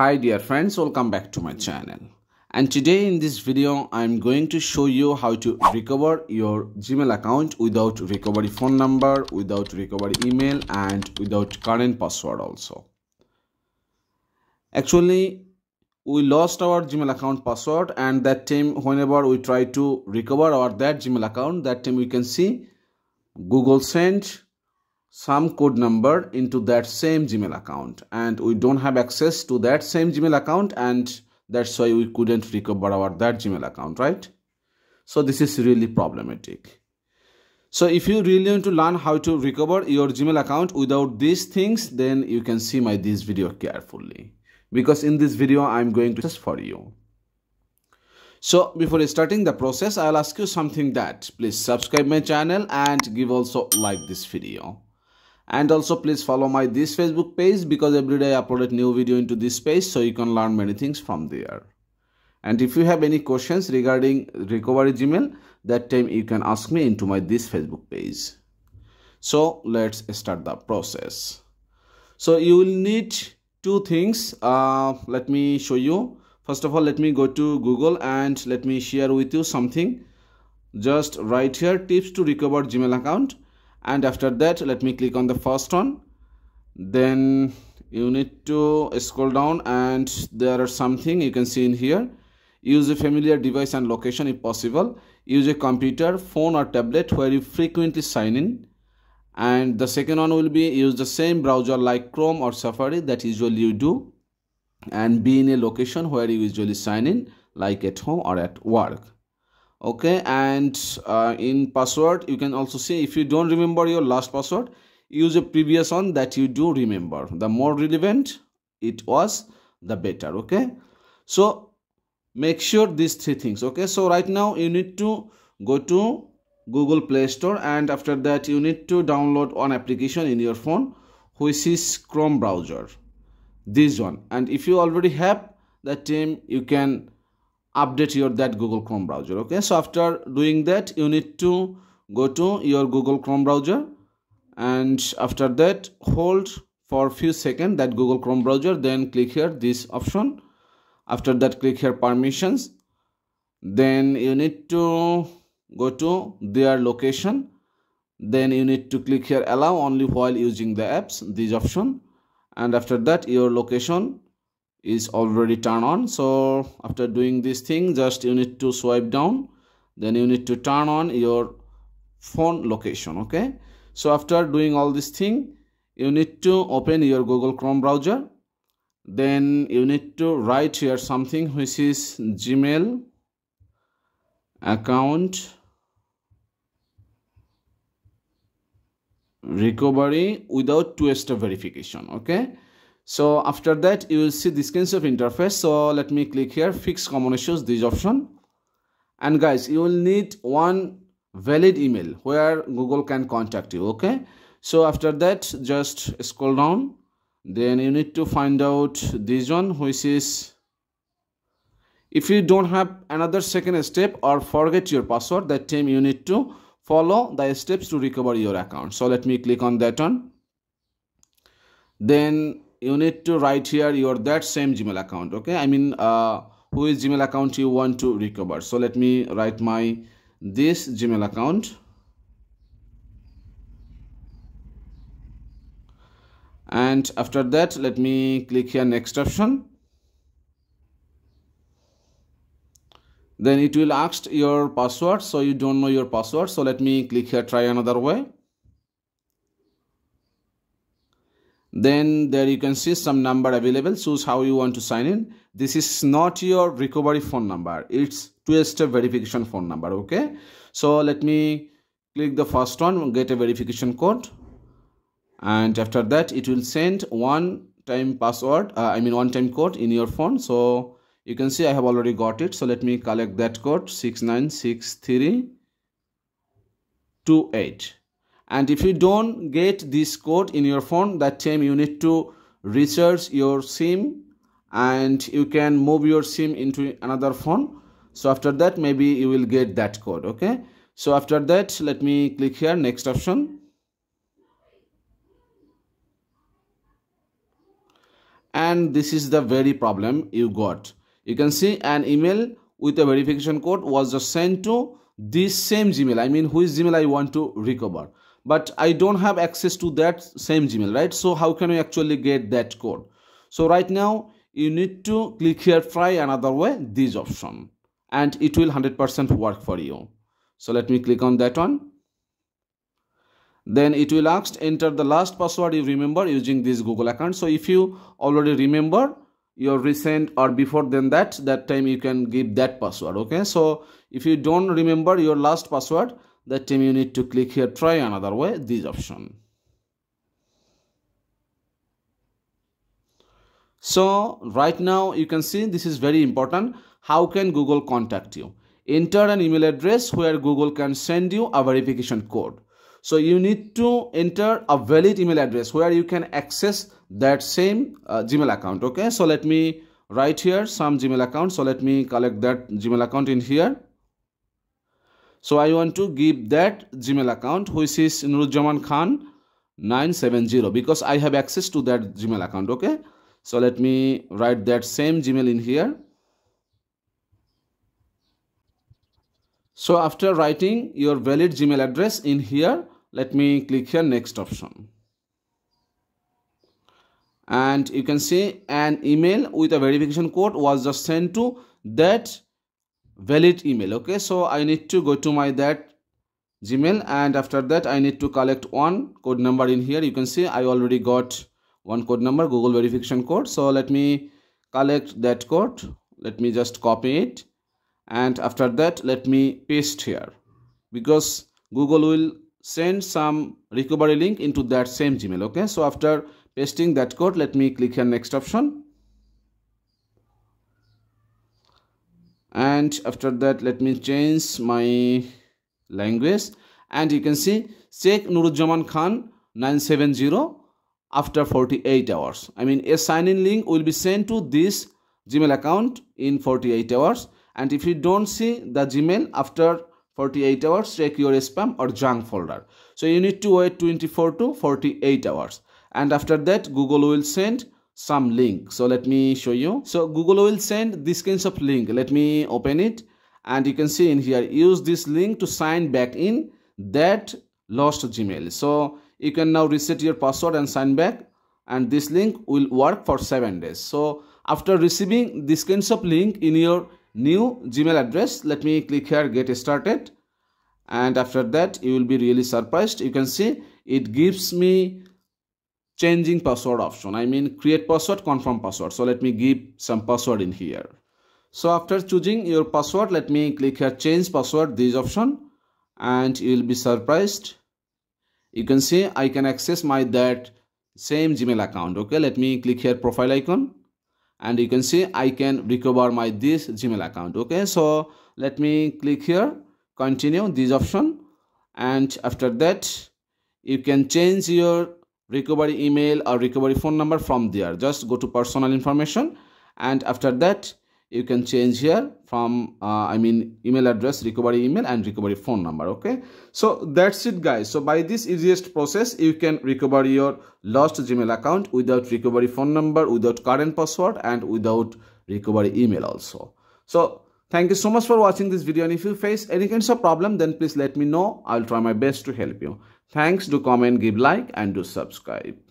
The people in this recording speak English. Hi dear friends, welcome back to my channel, and today in this video I'm going to show you how to recover your Gmail account without recovery phone number, without recovery email, and without current password also. Actually, we lost our Gmail account password, and that time whenever we try to recover our that Gmail account, that time we can see Google sent some code number into that same Gmail account, and we don't have access to that same Gmail account, and that's why we couldn't recover our that Gmail account, right? So this is really problematic. So if you really want to learn how to recover your Gmail account without these things, then you can see this video carefully, because in this video I'm going to test for you. So before starting the process, I'll ask you something, that please subscribe my channel and give also like this video. And also please follow my this Facebook page, because every day I upload a new video into this page, so you can learn many things from there. And if you have any questions regarding recovery Gmail, that time you can ask me into my this Facebook page. So let's start the process. So you will need two things. Let me show you. First of all, let me go to Google and let me share with you something. Just write here tips to recover Gmail account. And after that, let me click on the first one. Then you need to scroll down, and there are something you can see in here. Use a familiar device and location if possible. Use a computer, phone or tablet where you frequently sign in. And the second one will be use the same browser like Chrome or Safari that usually you do, and be in a location where you usually sign in, like at home or at work. Okay, and in password you can also see, if you don't remember your last password, use a previous one that you do remember. The more relevant it was, the better. Okay, so make sure these three things. Okay, so right now you need to go to Google Play Store, and after that you need to download one application in your phone, which is Chrome browser, this one. And if you already have that time, you can update your that Google Chrome browser. Okay, so after doing that, you need to go to your Google Chrome browser, and after that hold for a few seconds that Google Chrome browser, then click here this option. After that click here permissions, then you need to go to their location, then you need to click here allow only while using the apps, this option. And after that your location is already turned on. So after doing this thing, just you need to swipe down, then you need to turn on your phone location. Okay, so after doing all this thing, you need to open your Google Chrome browser, then you need to write here something which is Gmail account recovery without two-step verification. Okay, so after that you will see this kind of interface. So let me click here fix common issues, this option. And guys, you will need one valid email where Google can contact you. Okay, so after that just scroll down, then you need to find out this one, which is, if you don't have another second step or forget your password, that time you need to follow the steps to recover your account. So let me click on that one. Then you need to write here your that same Gmail account. Okay, I mean whose Gmail account you want to recover. So let me write my this Gmail account, and after that let me click here next option. Then it will ask your password, so you don't know your password. So let me click here try another way. Then there you can see some number available, choose how you want to sign in. This is not your recovery phone number, it's two-step verification phone number. Okay, so let me click the first one, get a verification code, and after that it will send one time password, one time code in your phone. So you can see I have already got it, so let me collect that code 696328. And if you don't get this code in your phone, that time you need to research your SIM, and you can move your SIM into another phone. So after that maybe you will get that code. Okay, so after that let me click here next option. and this is the very problem you got. You can see an email with a verification code was just sent to this same Gmail. I mean, whose Gmail I want to recover, but I don't have access to that same Gmail, right? So how can we actually get that code? So right now you need to click here, try another way, this option, and it will 100% work for you. So let me click on that one. Then it will ask enter the last password you remember using this Google account. So if you already remember your recent or before than that time you can give that password. Okay, so if you don't remember your last password, that time you need to click here, try another way, this option. So right now you can see this is very important. How can Google contact you? Enter an email address where Google can send you a verification code. So you need to enter a valid email address where you can access that same Gmail account. Okay, so let me write here some Gmail account. So let me collect that Gmail account in here. So I want to give that Gmail account, which is Nurujaman Khan 970, because I have access to that Gmail account. Okay, so let me write that same Gmail in here. So after writing your valid Gmail address in here, let me click here next option. And you can see an email with a verification code was just sent to that valid email. Okay, so I need to go to my that Gmail, and after that I need to collect one code number in here. You can see I already got one code number, Google verification code. So let me collect that code. Let me just copy it, and after that let me paste here, because Google will send some recovery link into that same Gmail. Okay, so after pasting that code, let me click here next option, and after that let me change my language, and you can see check Nurujaman Khan 970 after 48 hours. I mean, a sign-in link will be sent to this Gmail account in 48 hours. And if you don't see the Gmail after 48 hours, check your spam or junk folder. So you need to wait 24 to 48 hours. And after that, Google will send some link. So let me show you. So Google will send this kind of link. Let me open it. And you can see in here, use this link to sign back in that lost Gmail. So you can now reset your password and sign back. And this link will work for 7 days. So after receiving this kind of link in your new Gmail address, let me click here get started, and after that you will be really surprised. You can see it gives me changing password option. I mean, create password, confirm password. So let me give some password in here. So after choosing your password, let me click here change password, this option, and you will be surprised. You can see I can access my that same Gmail account. Okay, let me click here profile icon, and you can see I can recover my this Gmail account. Okay, so let me click here continue, this option, and after that you can change your recovery email or recovery phone number from there. Just go to personal information, and after that you can change here from email address, recovery email, and recovery phone number. Okay, so that's it, guys. So by this easiest process you can recover your lost Gmail account without recovery phone number, without current password, and without recovery email also. So thank you so much for watching this video, and if you face any kinds of problem, then please let me know. I'll try my best to help you. Thanks. Do comment, give like, and do subscribe.